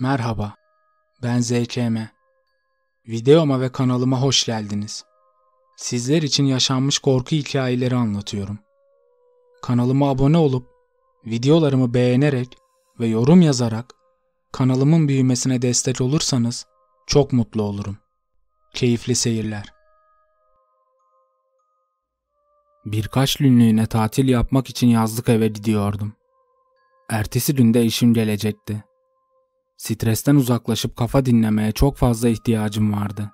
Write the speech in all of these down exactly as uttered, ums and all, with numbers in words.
Merhaba, ben Z K M. Videoma ve kanalıma hoş geldiniz. Sizler için yaşanmış korku hikayeleri anlatıyorum. Kanalıma abone olup, videolarımı beğenerek ve yorum yazarak kanalımın büyümesine destek olursanız çok mutlu olurum. Keyifli seyirler. Birkaç günlüğüne tatil yapmak için yazlık eve gidiyordum. Ertesi gün de işim gelecekti. Stresten uzaklaşıp kafa dinlemeye çok fazla ihtiyacım vardı.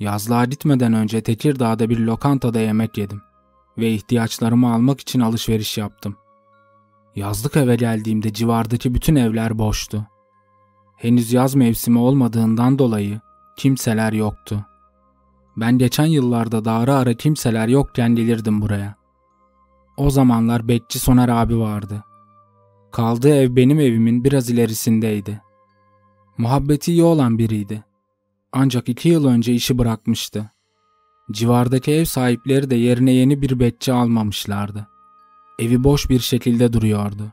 Yazlığa gitmeden önce Tekirdağ'da bir lokantada yemek yedim ve ihtiyaçlarımı almak için alışveriş yaptım. Yazlık eve geldiğimde civardaki bütün evler boştu. Henüz yaz mevsimi olmadığından dolayı kimseler yoktu. Ben geçen yıllarda da ara ara kimseler yokken gelirdim buraya. O zamanlar bekçi Soner abi vardı. Kaldığı ev benim evimin biraz ilerisindeydi. Muhabbeti iyi olan biriydi. Ancak iki yıl önce işi bırakmıştı. Civardaki ev sahipleri de yerine yeni bir bekçi almamışlardı. Evi boş bir şekilde duruyordu.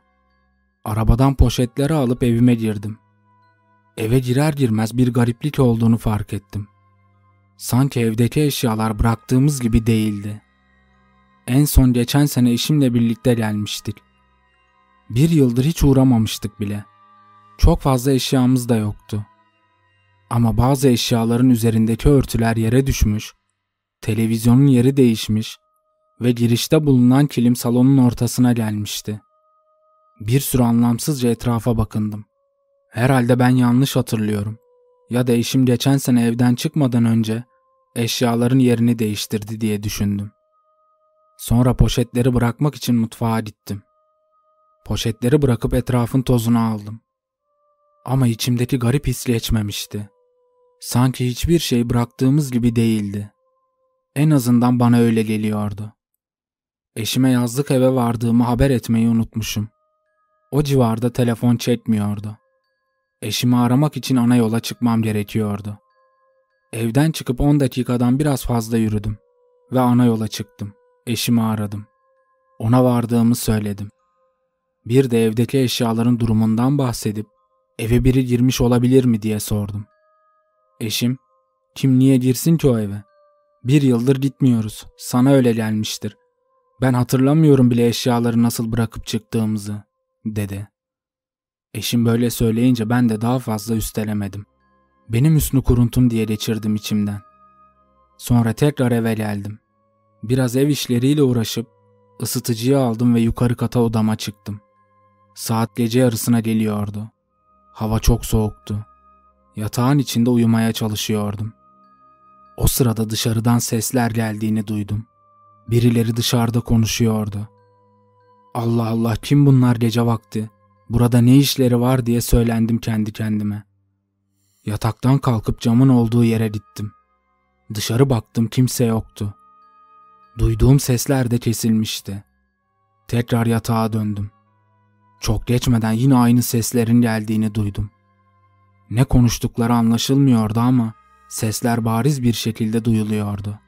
Arabadan poşetleri alıp evime girdim. Eve girer girmez bir gariplik olduğunu fark ettim. Sanki evdeki eşyalar bıraktığımız gibi değildi. En son geçen sene eşimle birlikte gelmiştik. Bir yıldır hiç uğramamıştık bile. Çok fazla eşyamız da yoktu. Ama bazı eşyaların üzerindeki örtüler yere düşmüş, televizyonun yeri değişmiş ve girişte bulunan kilim salonun ortasına gelmişti. Bir sürü anlamsızca etrafa bakındım. Herhalde ben yanlış hatırlıyorum. Ya da eşim geçen sene evden çıkmadan önce eşyaların yerini değiştirdi diye düşündüm. Sonra poşetleri bırakmak için mutfağa gittim. Poşetleri bırakıp etrafın tozunu aldım. Ama içimdeki garip his geçmemişti. Sanki hiçbir şey bıraktığımız gibi değildi. En azından bana öyle geliyordu. Eşime yazlık eve vardığımı haber etmeyi unutmuşum. O civarda telefon çekmiyordu. Eşimi aramak için ana yola çıkmam gerekiyordu. Evden çıkıp on dakikadan biraz fazla yürüdüm ve ana yola çıktım. Eşimi aradım. Ona vardığımı söyledim. Bir de evdeki eşyaların durumundan bahsedip eve biri girmiş olabilir mi diye sordum. Eşim, kim niye girsin ki o eve? Bir yıldır gitmiyoruz, sana öyle gelmiştir. Ben hatırlamıyorum bile eşyaları nasıl bırakıp çıktığımızı, dedi. Eşim böyle söyleyince ben de daha fazla üstelemedim. Benim hüsnü kuruntum diye geçirdim içimden. Sonra tekrar eve geldim. Biraz ev işleriyle uğraşıp ısıtıcıyı aldım ve yukarı kata odama çıktım. Saat gece yarısına geliyordu. Hava çok soğuktu. Yatağın içinde uyumaya çalışıyordum. O sırada dışarıdan sesler geldiğini duydum. Birileri dışarıda konuşuyordu. Allah Allah, kim bunlar gece vakti? Burada ne işleri var diye söylendim kendi kendime. Yataktan kalkıp camın olduğu yere gittim. Dışarı baktım, kimse yoktu. Duyduğum sesler de kesilmişti. Tekrar yatağa döndüm. Çok geçmeden yine aynı seslerin geldiğini duydum. Ne konuştukları anlaşılmıyordu ama sesler bariz bir şekilde duyuluyordu.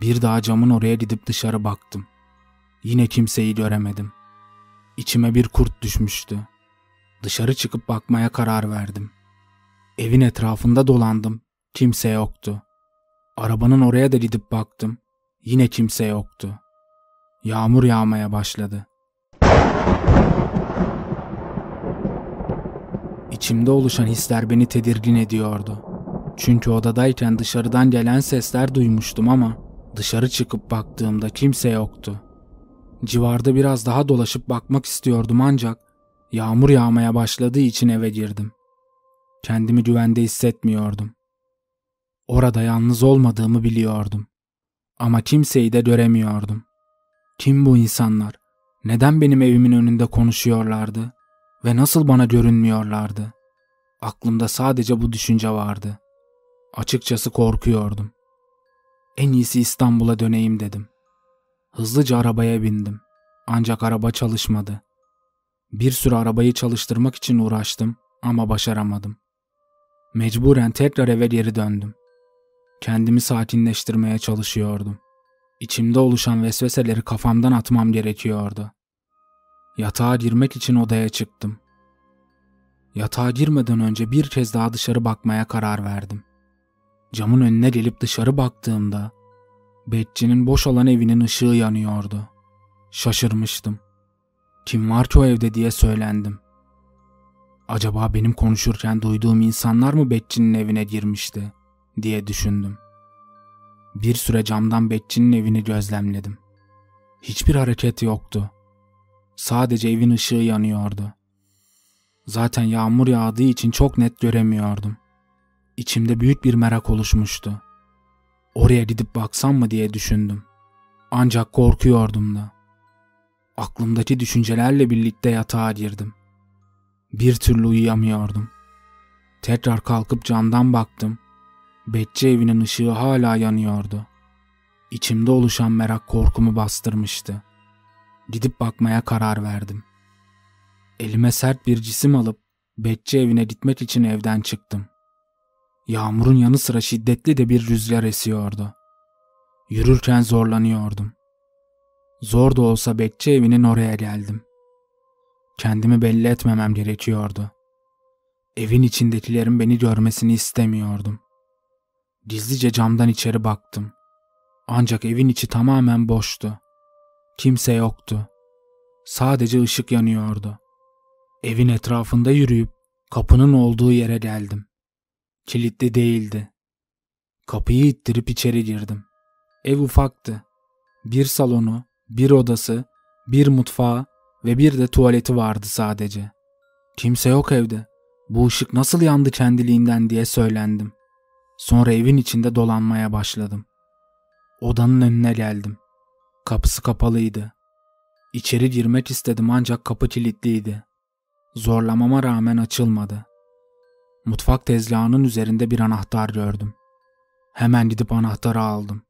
Bir daha camın oraya gidip dışarı baktım. Yine kimseyi göremedim. İçime bir kurt düşmüştü. Dışarı çıkıp bakmaya karar verdim. Evin etrafında dolandım. Kimse yoktu. Arabanın oraya da gidip baktım. Yine kimse yoktu. Yağmur yağmaya başladı. İçimde oluşan hisler beni tedirgin ediyordu. Çünkü odadayken dışarıdan gelen sesler duymuştum ama dışarı çıkıp baktığımda kimse yoktu. Civarda biraz daha dolaşıp bakmak istiyordum ancak yağmur yağmaya başladığı için eve girdim. Kendimi güvende hissetmiyordum. Orada yalnız olmadığımı biliyordum. Ama kimseyi de göremiyordum. Kim bu insanlar? Neden benim evimin önünde konuşuyorlardı? Ve nasıl bana görünmüyorlardı? Aklımda sadece bu düşünce vardı. Açıkçası korkuyordum. En iyisi İstanbul'a döneyim dedim. Hızlıca arabaya bindim. Ancak araba çalışmadı. Bir sürü arabayı çalıştırmak için uğraştım ama başaramadım. Mecburen tekrar eve geri döndüm. Kendimi sakinleştirmeye çalışıyordum. İçimde oluşan vesveseleri kafamdan atmam gerekiyordu. Yatağa girmek için odaya çıktım. Yatağa girmeden önce bir kez daha dışarı bakmaya karar verdim. Camın önüne gelip dışarı baktığımda bekçinin boş olan evinin ışığı yanıyordu. Şaşırmıştım. Kim var ki o evde diye söylendim. Acaba benim konuşurken duyduğum insanlar mı bekçinin evine girmişti diye düşündüm. Bir süre camdan bekçinin evini gözlemledim. Hiçbir hareket yoktu. Sadece evin ışığı yanıyordu. Zaten yağmur yağdığı için çok net göremiyordum. İçimde büyük bir merak oluşmuştu. Oraya gidip baksam mı diye düşündüm. Ancak korkuyordum da. Aklımdaki düşüncelerle birlikte yatağa girdim. Bir türlü uyuyamıyordum. Tekrar kalkıp camdan baktım. Bekçi evinin ışığı hala yanıyordu. İçimde oluşan merak korkumu bastırmıştı. Gidip bakmaya karar verdim. Elime sert bir cisim alıp bekçi evine gitmek için evden çıktım. Yağmurun yanı sıra şiddetli de bir rüzgar esiyordu. Yürürken zorlanıyordum. Zor da olsa bekçi evinin oraya geldim. Kendimi belli etmemem gerekiyordu. Evin içindekilerin beni görmesini istemiyordum. Gizlice camdan içeri baktım. Ancak evin içi tamamen boştu. Kimse yoktu. Sadece ışık yanıyordu. Evin etrafında yürüyüp kapının olduğu yere geldim. Kilitli değildi. Kapıyı ittirip içeri girdim. Ev ufaktı. Bir salonu, bir odası, bir mutfağı ve bir de tuvaleti vardı sadece. Kimse yok evde. Bu ışık nasıl yandı kendiliğinden diye söylendim. Sonra evin içinde dolanmaya başladım. Odanın önüne geldim. Kapısı kapalıydı. İçeri girmek istedim ancak kapı kilitliydi. Zorlamama rağmen açılmadı. Mutfak tezgahının üzerinde bir anahtar gördüm. Hemen gidip anahtarı aldım.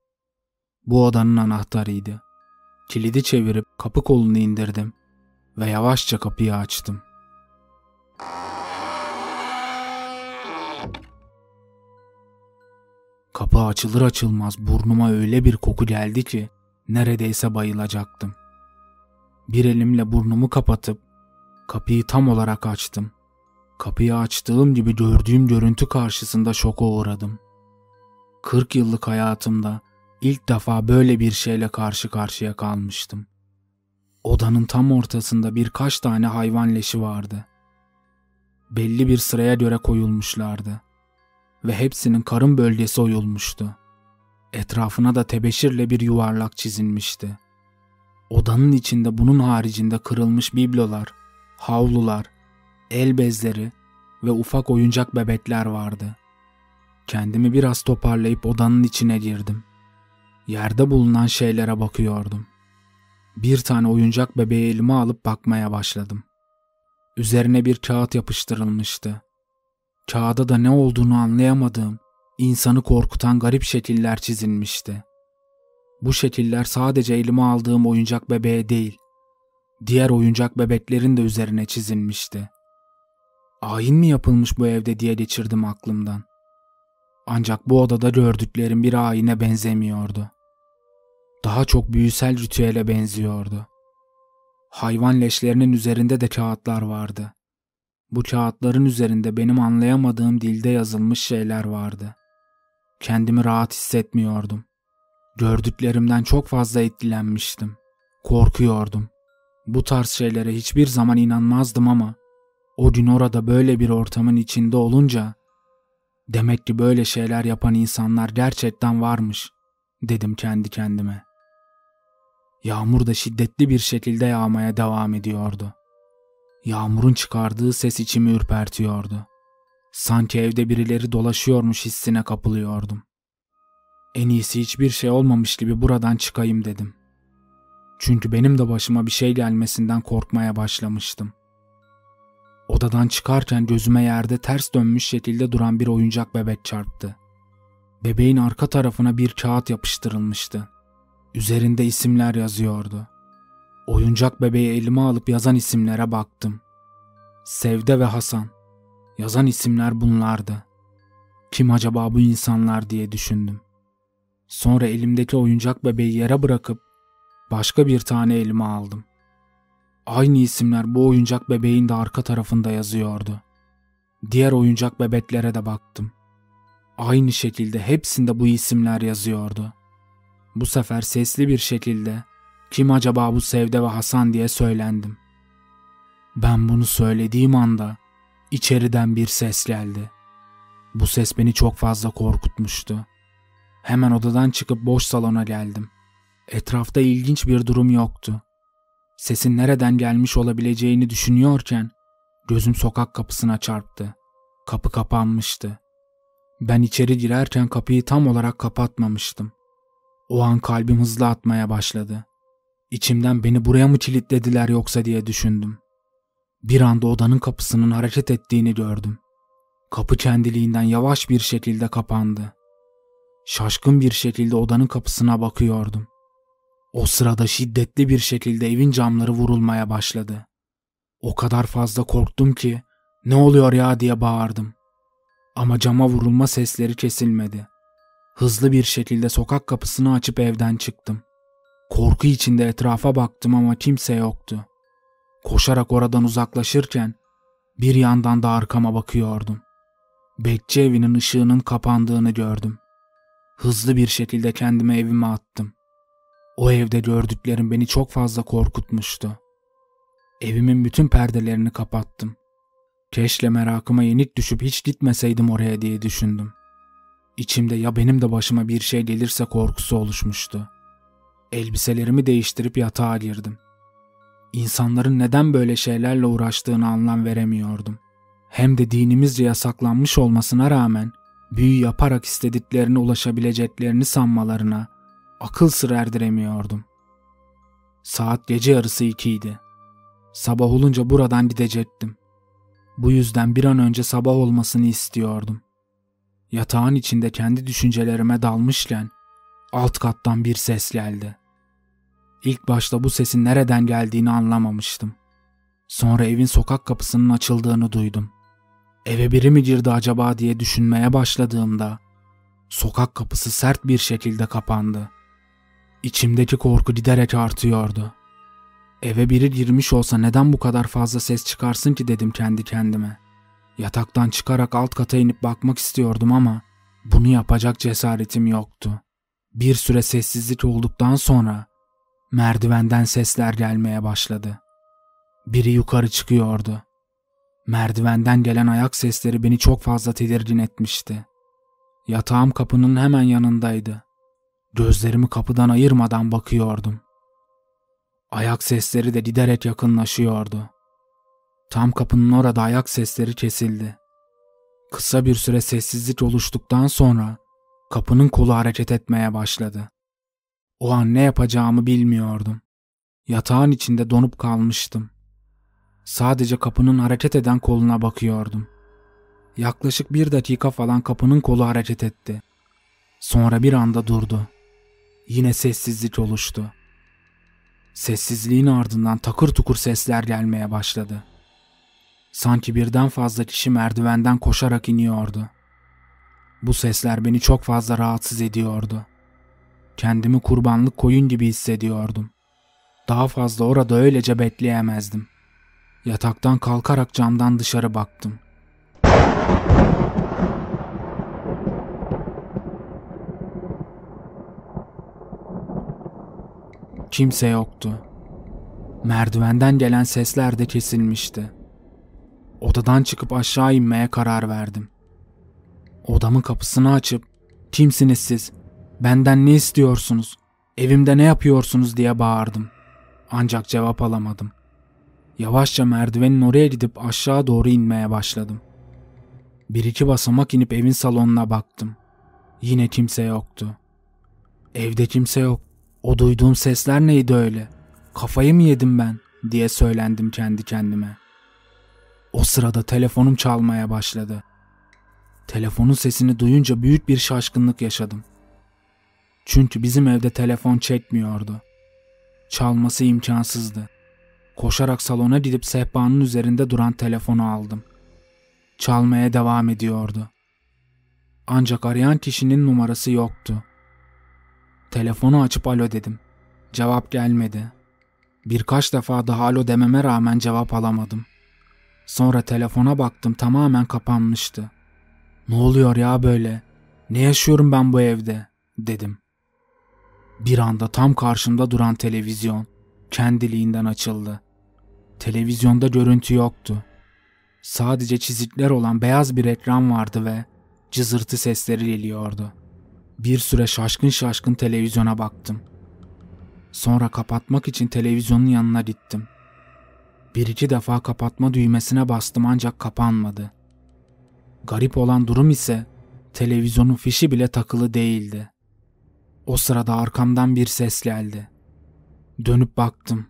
Bu odanın anahtarıydı. Kilidi çevirip kapı kolunu indirdim ve yavaşça kapıyı açtım. Kapı açılır açılmaz burnuma öyle bir koku geldi ki neredeyse bayılacaktım. Bir elimle burnumu kapatıp kapıyı tam olarak açtım. Kapıyı açtığım gibi gördüğüm görüntü karşısında şoka uğradım. kırk yıllık hayatımda ilk defa böyle bir şeyle karşı karşıya kalmıştım. Odanın tam ortasında birkaç tane hayvan leşi vardı. Belli bir sıraya göre koyulmuşlardı ve hepsinin karın bölgesi oyulmuştu. Etrafına da tebeşirle bir yuvarlak çizilmişti. Odanın içinde bunun haricinde kırılmış biblolar, havlular, el bezleri ve ufak oyuncak bebekler vardı. Kendimi biraz toparlayıp odanın içine girdim. Yerde bulunan şeylere bakıyordum. Bir tane oyuncak bebeği elime alıp bakmaya başladım. Üzerine bir kağıt yapıştırılmıştı. Kağıda da ne olduğunu anlayamadığım, insanı korkutan garip şekiller çizilmişti. Bu şekiller sadece elime aldığım oyuncak bebeğe değil, diğer oyuncak bebeklerin de üzerine çizilmişti. Ayin mi yapılmış bu evde diye geçirdim aklımdan. Ancak bu odada gördüklerim bir ayine benzemiyordu. Daha çok büyüsel ritüele benziyordu. Hayvan leşlerinin üzerinde de kağıtlar vardı. Bu kağıtların üzerinde benim anlayamadığım dilde yazılmış şeyler vardı. Kendimi rahat hissetmiyordum. Gördüklerimden çok fazla etkilenmiştim. Korkuyordum. Bu tarz şeylere hiçbir zaman inanmazdım ama o gün orada böyle bir ortamın içinde olunca demek ki böyle şeyler yapan insanlar gerçekten varmış dedim kendi kendime. Yağmur da şiddetli bir şekilde yağmaya devam ediyordu. Yağmurun çıkardığı ses içimi ürpertiyordu. Sanki evde birileri dolaşıyormuş hissine kapılıyordum. En iyisi hiçbir şey olmamış gibi buradan çıkayım dedim. Çünkü benim de başıma bir şey gelmesinden korkmaya başlamıştım. Odadan çıkarken gözüme yerde ters dönmüş şekilde duran bir oyuncak bebek çarptı. Bebeğin arka tarafına bir kağıt yapıştırılmıştı. Üzerinde isimler yazıyordu. Oyuncak bebeği elime alıp yazan isimlere baktım. Sevde ve Hasan. Yazan isimler bunlardı. Kim acaba bu insanlar diye düşündüm. Sonra elimdeki oyuncak bebeği yere bırakıp başka bir tane elime aldım. Aynı isimler bu oyuncak bebeğin de arka tarafında yazıyordu. Diğer oyuncak bebeklere de baktım. Aynı şekilde hepsinde bu isimler yazıyordu. Bu sefer sesli bir şekilde kim acaba bu Sevde ve Hasan diye söylendim. Ben bunu söylediğim anda içeriden bir ses geldi. Bu ses beni çok fazla korkutmuştu. Hemen odadan çıkıp boş salona geldim. Etrafta ilginç bir durum yoktu. Sesin nereden gelmiş olabileceğini düşünüyorken gözüm sokak kapısına çarptı. Kapı kapanmıştı. Ben içeri girerken kapıyı tam olarak kapatmamıştım. O an kalbim hızlı atmaya başladı. İçimden beni buraya mı kilitlediler yoksa diye düşündüm. Bir anda odanın kapısının hareket ettiğini gördüm. Kapı kendiliğinden yavaş bir şekilde kapandı. Şaşkın bir şekilde odanın kapısına bakıyordum. O sırada şiddetli bir şekilde evin camları vurulmaya başladı. O kadar fazla korktum ki "Ne oluyor ya?" diye bağırdım. Ama cama vurulma sesleri kesilmedi. Hızlı bir şekilde sokak kapısını açıp evden çıktım. Korku içinde etrafa baktım ama kimse yoktu. Koşarak oradan uzaklaşırken bir yandan da arkama bakıyordum. Bekçi evinin ışığının kapandığını gördüm. Hızlı bir şekilde kendimi evime attım. O evde gördüklerim beni çok fazla korkutmuştu. Evimin bütün perdelerini kapattım. Keşke merakıma yenik düşüp hiç gitmeseydim oraya diye düşündüm. İçimde ya benim de başıma bir şey gelirse korkusu oluşmuştu. Elbiselerimi değiştirip yatağa girdim. İnsanların neden böyle şeylerle uğraştığını anlam veremiyordum. Hem de dinimizce yasaklanmış olmasına rağmen büyü yaparak istediklerine ulaşabileceklerini sanmalarına akıl sır erdiremiyordum. Saat gece yarısı ikiydi. Sabah olunca buradan gidecektim. Bu yüzden bir an önce sabah olmasını istiyordum. Yatağın içinde kendi düşüncelerime dalmışken alt kattan bir ses geldi. İlk başta bu sesin nereden geldiğini anlamamıştım. Sonra evin sokak kapısının açıldığını duydum. Eve biri mi girdi acaba diye düşünmeye başladığımda sokak kapısı sert bir şekilde kapandı. İçimdeki korku giderek artıyordu. Eve biri girmiş olsa neden bu kadar fazla ses çıkarsın ki dedim kendi kendime. Yataktan çıkarak alt kata inip bakmak istiyordum ama bunu yapacak cesaretim yoktu. Bir süre sessizlik olduktan sonra merdivenden sesler gelmeye başladı. Biri yukarı çıkıyordu. Merdivenden gelen ayak sesleri beni çok fazla tedirgin etmişti. Yatağım kapının hemen yanındaydı. Gözlerimi kapıdan ayırmadan bakıyordum. Ayak sesleri de giderek yakınlaşıyordu. Tam kapının orada ayak sesleri kesildi. Kısa bir süre sessizlik oluştuktan sonra kapının kolu hareket etmeye başladı. O an ne yapacağımı bilmiyordum. Yatağın içinde donup kalmıştım. Sadece kapının hareket eden koluna bakıyordum. Yaklaşık bir dakika falan kapının kolu hareket etti. Sonra bir anda durdu. Yine sessizlik oluştu. Sessizliğin ardından takır tukur sesler gelmeye başladı. Sanki birden fazla kişi merdivenden koşarak iniyordu. Bu sesler beni çok fazla rahatsız ediyordu. Kendimi kurbanlık koyun gibi hissediyordum. Daha fazla orada öylece bekleyemezdim. Yataktan kalkarak camdan dışarı baktım. Kimse yoktu. Merdivenden gelen sesler de kesilmişti. Odadan çıkıp aşağı inmeye karar verdim. Odamın kapısını açıp "Kimsiniz siz? Benden ne istiyorsunuz? Evimde ne yapıyorsunuz?" diye bağırdım. Ancak cevap alamadım. Yavaşça merdivenin oraya gidip aşağı doğru inmeye başladım. Bir iki basamak inip evin salonuna baktım. Yine kimse yoktu. "Evde kimse yok. O duyduğum sesler neydi öyle? Kafayı mı yedim ben?" diye söylendim kendi kendime. O sırada telefonum çalmaya başladı. Telefonun sesini duyunca büyük bir şaşkınlık yaşadım. Çünkü bizim evde telefon çekmiyordu. Çalması imkansızdı. Koşarak salona gidip sehpanın üzerinde duran telefonu aldım. Çalmaya devam ediyordu. Ancak arayan kişinin numarası yoktu. Telefonu açıp alo dedim. Cevap gelmedi. Birkaç defa daha alo dememe rağmen cevap alamadım. Sonra telefona baktım, tamamen kapanmıştı. "Ne oluyor ya böyle? Ne yaşıyorum ben bu evde?" dedim. Bir anda tam karşımda duran televizyon kendiliğinden açıldı. Televizyonda görüntü yoktu. Sadece çizikler olan beyaz bir ekran vardı ve cızırtı sesleri geliyordu. Bir süre şaşkın şaşkın televizyona baktım. Sonra kapatmak için televizyonun yanına gittim. Bir iki defa kapatma düğmesine bastım ancak kapanmadı. Garip olan durum ise televizyonun fişi bile takılı değildi. O sırada arkamdan bir ses geldi. Dönüp baktım.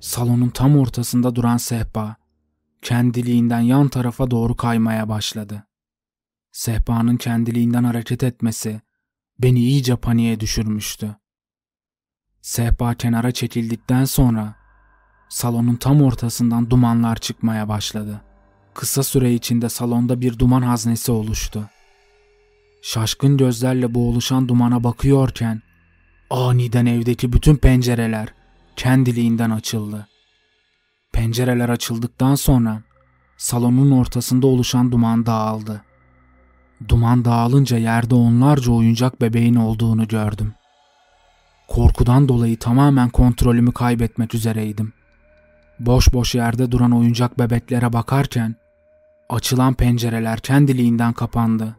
Salonun tam ortasında duran sehpa kendiliğinden yan tarafa doğru kaymaya başladı. Sehpanın kendiliğinden hareket etmesi beni iyice paniğe düşürmüştü. Sehpa kenara çekildikten sonra salonun tam ortasından dumanlar çıkmaya başladı. Kısa süre içinde salonda bir duman haznesi oluştu. Şaşkın gözlerle bu oluşan dumana bakıyorken aniden evdeki bütün pencereler kendiliğinden açıldı. Pencereler açıldıktan sonra salonun ortasında oluşan duman dağıldı. Duman dağılınca yerde onlarca oyuncak bebeğin olduğunu gördüm. Korkudan dolayı tamamen kontrolümü kaybetmek üzereydim. Boş boş yerde duran oyuncak bebeklere bakarken açılan pencereler kendiliğinden kapandı.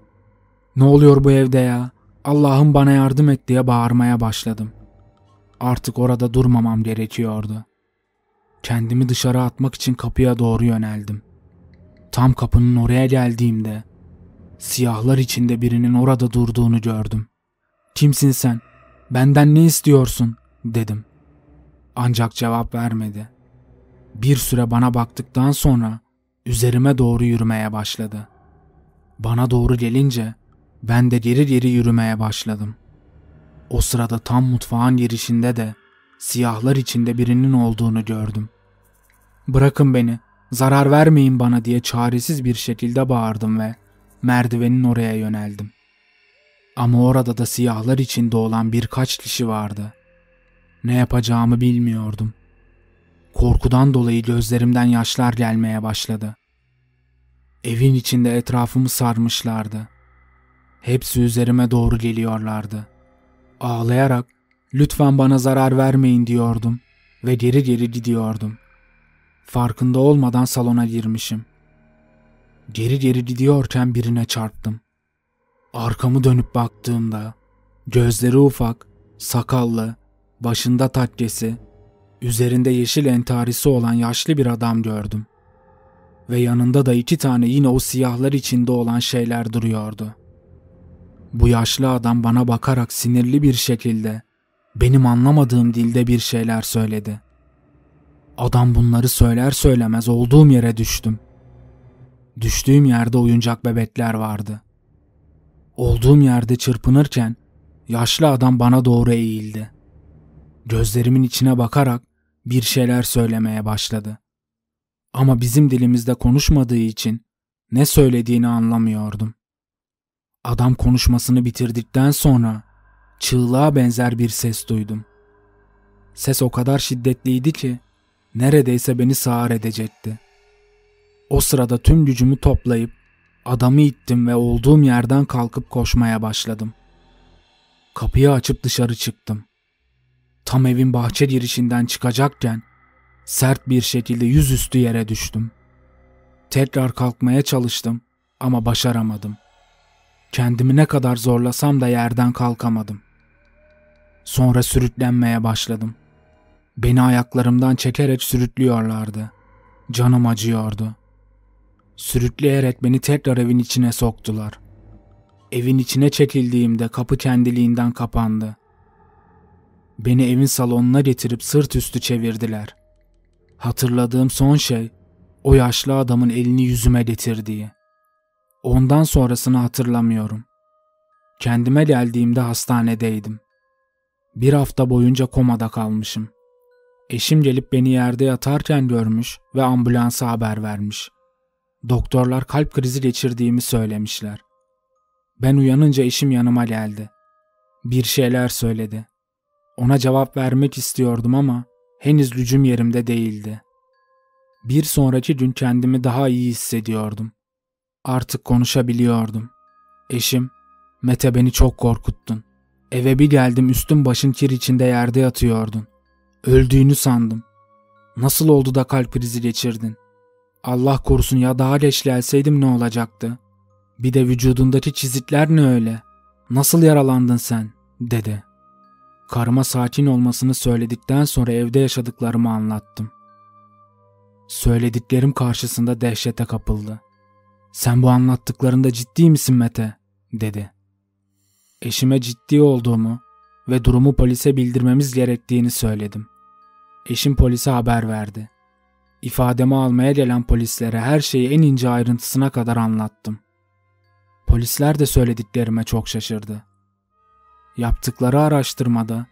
"Ne oluyor bu evde ya? Allah'ım bana yardım et" diye bağırmaya başladım. Artık orada durmamam gerekiyordu. Kendimi dışarı atmak için kapıya doğru yöneldim. Tam kapının oraya geldiğimde siyahlar içinde birinin orada durduğunu gördüm. "Kimsin sen? Benden ne istiyorsun?" dedim. Ancak cevap vermedi. Bir süre bana baktıktan sonra üzerime doğru yürümeye başladı. Bana doğru gelince ben de geri geri yürümeye başladım. O sırada tam mutfağın girişinde de siyahlar içinde birinin olduğunu gördüm. "Bırakın beni, zarar vermeyin bana" diye çaresiz bir şekilde bağırdım ve merdivenin oraya yöneldim. Ama orada da siyahlar içinde olan birkaç kişi vardı. Ne yapacağımı bilmiyordum. Korkudan dolayı gözlerimden yaşlar gelmeye başladı. Evin içinde etrafımı sarmışlardı. Hepsi üzerime doğru geliyorlardı. Ağlayarak "lütfen bana zarar vermeyin" diyordum ve geri geri gidiyordum. Farkında olmadan salona girmişim. Geri geri gidiyorken birine çarptım. Arkamı dönüp baktığımda gözleri ufak, sakallı, başında takkesi, üzerinde yeşil entarisi olan yaşlı bir adam gördüm. Ve yanında da iki tane yine o siyahlar içinde olan şeyler duruyordu. Bu yaşlı adam bana bakarak sinirli bir şekilde benim anlamadığım dilde bir şeyler söyledi. Adam bunları söyler söylemez olduğum yere düştüm. Düştüğüm yerde oyuncak bebekler vardı. Olduğum yerde çırpınırken yaşlı adam bana doğru eğildi. Gözlerimin içine bakarak bir şeyler söylemeye başladı. Ama bizim dilimizde konuşmadığı için ne söylediğini anlamıyordum. Adam konuşmasını bitirdikten sonra çığlığa benzer bir ses duydum. Ses o kadar şiddetliydi ki neredeyse beni sağır edecekti. O sırada tüm gücümü toplayıp adamı ittim ve olduğum yerden kalkıp koşmaya başladım. Kapıyı açıp dışarı çıktım. Tam evin bahçe girişinden çıkacakken sert bir şekilde yüzüstü yere düştüm. Tekrar kalkmaya çalıştım ama başaramadım. Kendimi ne kadar zorlasam da yerden kalkamadım. Sonra sürüklenmeye başladım. Beni ayaklarımdan çekerek sürüklüyorlardı. Canım acıyordu. Sürükleyerek beni tekrar evin içine soktular. Evin içine çekildiğimde kapı kendiliğinden kapandı. Beni evin salonuna getirip sırt üstü çevirdiler. Hatırladığım son şey o yaşlı adamın elini yüzüme getirdiği. Ondan sonrasını hatırlamıyorum. Kendime geldiğimde hastanedeydim. Bir hafta boyunca komada kalmışım. Eşim gelip beni yerde yatarken görmüş ve ambulansa haber vermiş. Doktorlar kalp krizi geçirdiğimi söylemişler. Ben uyanınca eşim yanıma geldi. Bir şeyler söyledi. Ona cevap vermek istiyordum ama henüz gücüm yerimde değildi. Bir sonraki gün kendimi daha iyi hissediyordum. Artık konuşabiliyordum. Eşim, "Mete, beni çok korkuttun. Eve bir geldim, üstün başın kir içinde yerde yatıyordun. Öldüğünü sandım. Nasıl oldu da kalp krizi geçirdin? Allah korusun ya, daha geç gelseydim ne olacaktı? Bir de vücudundaki çizikler ne öyle? Nasıl yaralandın sen?" dedi. Karıma sakin olmasını söyledikten sonra evde yaşadıklarımı anlattım. Söylediklerim karşısında dehşete kapıldı. "Sen bu anlattıklarında ciddi misin Mete?" dedi. Eşime ciddi olduğumu ve durumu polise bildirmemiz gerektiğini söyledim. Eşim polise haber verdi. İfademi almaya gelen polislere her şeyi en ince ayrıntısına kadar anlattım. Polisler de söylediklerime çok şaşırdı. Yaptıkları araştırmada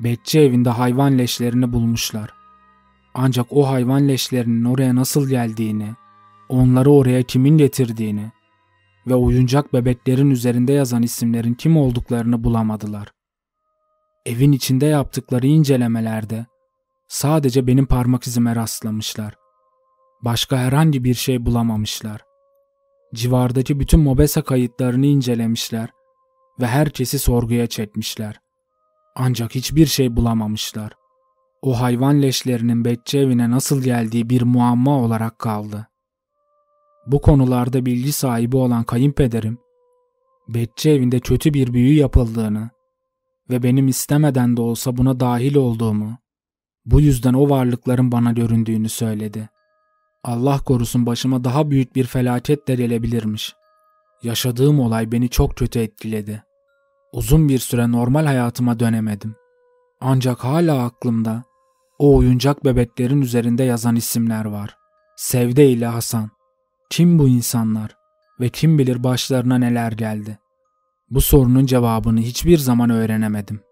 bekçi evinde hayvan leşlerini bulmuşlar. Ancak o hayvan leşlerinin oraya nasıl geldiğini, onları oraya kimin getirdiğini ve oyuncak bebeklerin üzerinde yazan isimlerin kim olduklarını bulamadılar. Evin içinde yaptıkları incelemelerde sadece benim parmak izime rastlamışlar. Başka herhangi bir şey bulamamışlar. Civardaki bütün mobese kayıtlarını incelemişler ve herkesi sorguya çekmişler. Ancak hiçbir şey bulamamışlar. O hayvan leşlerinin bekçi evine nasıl geldiği bir muamma olarak kaldı. Bu konularda bilgi sahibi olan kayınpederim, bekçi evinde kötü bir büyü yapıldığını ve benim istemeden de olsa buna dahil olduğumu, bu yüzden o varlıkların bana göründüğünü söyledi. Allah korusun başıma daha büyük bir felaket de gelebilirmiş. Yaşadığım olay beni çok kötü etkiledi. Uzun bir süre normal hayatıma dönemedim. Ancak hala aklımda o oyuncak bebeklerin üzerinde yazan isimler var. Sevde ile Hasan. Kim bu insanlar ve kim bilir başlarına neler geldi? Bu sorunun cevabını hiçbir zaman öğrenemedim.